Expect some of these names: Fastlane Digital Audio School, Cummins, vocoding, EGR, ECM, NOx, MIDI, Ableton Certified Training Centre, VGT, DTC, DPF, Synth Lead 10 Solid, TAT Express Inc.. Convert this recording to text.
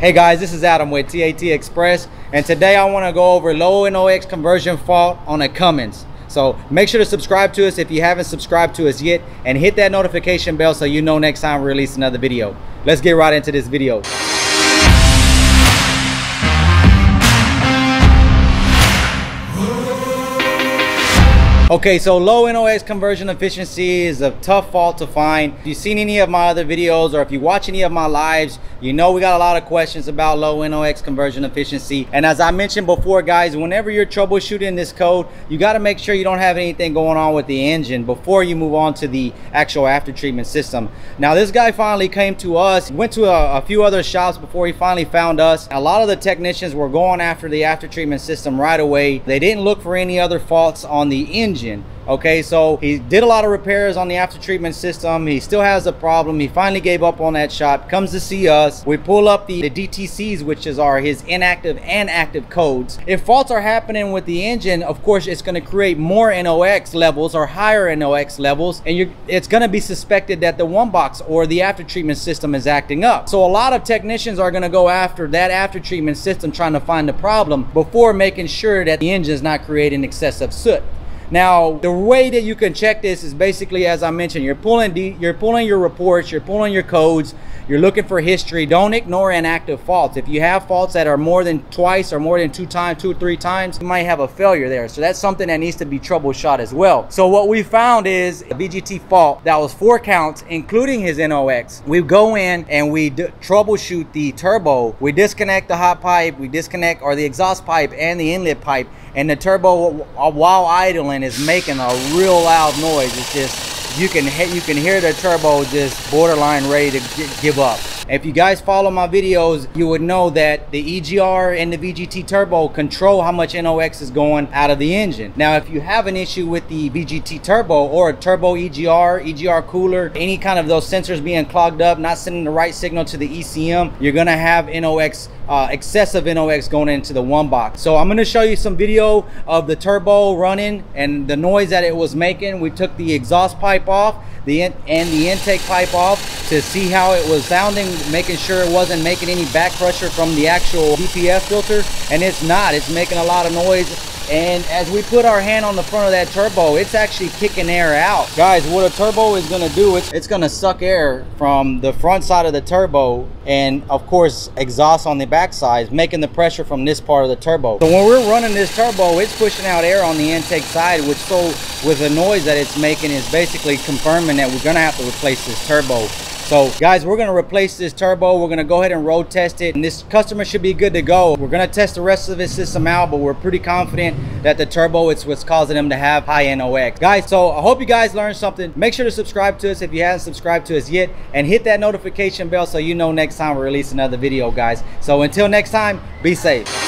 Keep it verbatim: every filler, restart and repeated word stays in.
Hey guys, this is Adam with T A T Express, and today I want to go over low NOx conversion fault on a Cummins. So make sure to subscribe to us if you haven't subscribed to us yet, and hit that notification bell so you know next time we release another video. Let's get right into this video. Okay, so low NOx conversion efficiency is a tough fault to find. If you've seen any of my other videos or if you watch any of my lives, you know we got a lot of questions about low NOx conversion efficiency. And as I mentioned before, guys, whenever you're troubleshooting this code, you got to make sure you don't have anything going on with the engine before you move on to the actual after treatment system. Now, this guy finally came to us, went to a, a few other shops before he finally found us. A lot of the technicians were going after the after treatment system right away. They didn't look for any other faults on the engine. Okay, so he did a lot of repairs on the after treatment system. He still has a problem. He finally gave up on that shop, comes to see us. We pull up the, the D T Cs, which is are his inactive and active codes. If faults are happening with the engine, of course it's going to create more NOx levels or higher NOx levels, and you're it's going to be suspected that the one box or the after treatment system is acting up. So a lot of technicians are going to go after that after treatment system, trying to find the problem before making sure that the engine is not creating excessive soot. Now, the way that you can check this is basically, as I mentioned, you're pulling D, you're pulling your reports, you're pulling your codes, you're looking for history. Don't ignore inactive faults. If you have faults that are more than twice or more than two times, two or three times, you might have a failure there. So that's something that needs to be troubleshot as well. So what we found is a V G T fault that was four counts, including his NOx. We go in and we d troubleshoot the turbo. We disconnect the hot pipe, we disconnect or the exhaust pipe and the inlet pipe, and the turbo while idling is making a real loud noise. It's just, you can you can hear the turbo just borderline ready to give up. If you guys follow my videos, you would know that the E G R and the V G T turbo control how much NOx is going out of the engine. Now, if you have an issue with the V G T turbo or a turbo E G R, E G R cooler, any kind of those sensors being clogged up, not sending the right signal to the E C M, you're going to have NOx, uh, excessive NOx going into the one box. So I'm going to show you some video of the turbo running and the noise that it was making. We took the exhaust pipe off the in and the intake pipe off to see how it was sounding, making sure it wasn't making any back pressure from the actual D P F filter, and it's not. It's making a lot of noise, and as we put our hand on the front of that turbo, it's actually kicking air out. Guys, what a turbo is going to do, it's, it's going to suck air from the front side of the turbo and of course exhaust on the back side, making the pressure from this part of the turbo. So when we're running this turbo, it's pushing out air on the intake side, which, so with the noise that it's making, is basically confirming that we're going to have to replace this turbo. So guys, we're gonna replace this turbo. We're gonna go ahead and road test it, and this customer should be good to go. We're gonna test the rest of his system out, but we're pretty confident that the turbo is what's causing him to have high NOx. Guys, so I hope you guys learned something. Make sure to subscribe to us if you haven't subscribed to us yet, and hit that notification bell so you know next time we release another video, guys. So until next time, be safe.